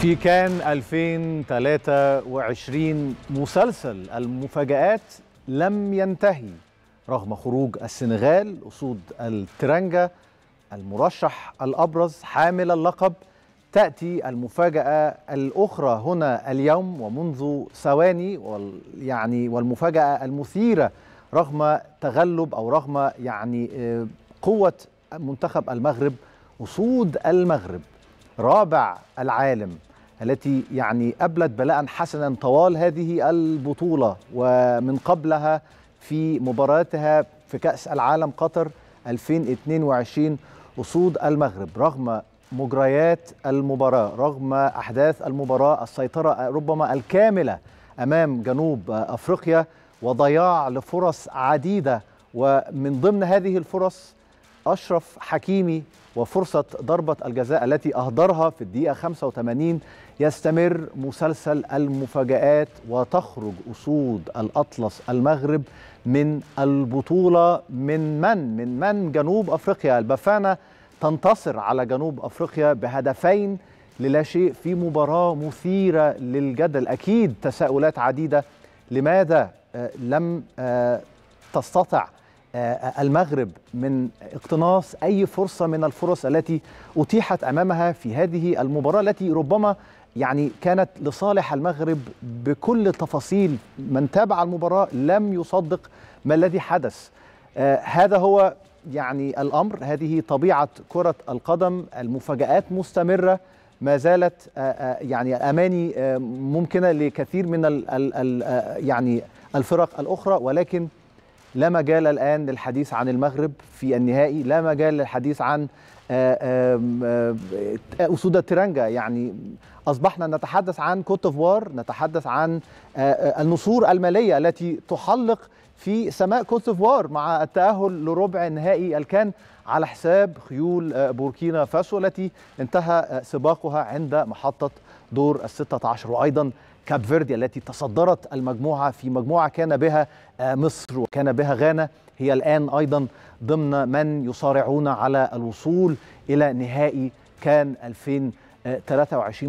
في كان 2023 مسلسل المفاجآت لم ينتهي رغم خروج السنغال قصاد الترنجة. المرشح الأبرز حامل اللقب، تأتي المفاجأة الأخرى هنا اليوم ومنذ ثواني، والمفاجأة المثيرة رغم تغلب أو رغم قوة منتخب المغرب قصاد المغرب رابع العالم، التي أبلت بلاء حسنا طوال هذه البطولة ومن قبلها في مباراتها في كأس العالم قطر 2022 قصاد المغرب. رغم مجريات المباراة، رغم أحداث المباراة، السيطرة ربما الكاملة أمام جنوب أفريقيا وضياع لفرص عديدة، ومن ضمن هذه الفرص أشرف حكيمي وفرصة ضربة الجزاء التي أهدرها في الدقيقة 85. يستمر مسلسل المفاجآت وتخرج قصاد الأطلس المغرب من البطولة. من جنوب أفريقيا، البفانة تنتصر على جنوب أفريقيا بهدفين للا شيء في مباراة مثيرة للجدل. أكيد تساؤلات عديدة، لماذا لم تستطع المغرب من اقتناص أي فرصة من الفرص التي أتيحت أمامها في هذه المباراة، التي ربما كانت لصالح المغرب بكل تفاصيل. من تابع المباراة لم يصدق ما الذي حدث. هذا هو الأمر، هذه طبيعة كرة القدم، المفاجآت مستمرة ما زالت، أماني ممكنة لكثير من الفرق الأخرى، ولكن لا مجال الآن للحديث عن المغرب في النهائي، لا مجال للحديث عن أسود الترنجة. أصبحنا نتحدث عن كوت ديفوار، نتحدث عن النسور المالية التي تحلق في سماء كوت ديفوار مع التأهل لربع نهائي الكان على حساب خيول بوركينا فاسو التي انتهى سباقها عند محطة دور ال16، وأيضا كاب فيرديا التي تصدرت المجموعة في مجموعة كان بها مصر وكان بها غانا، هي الآن أيضا ضمن من يصارعون على الوصول إلى نهائي كان 2023.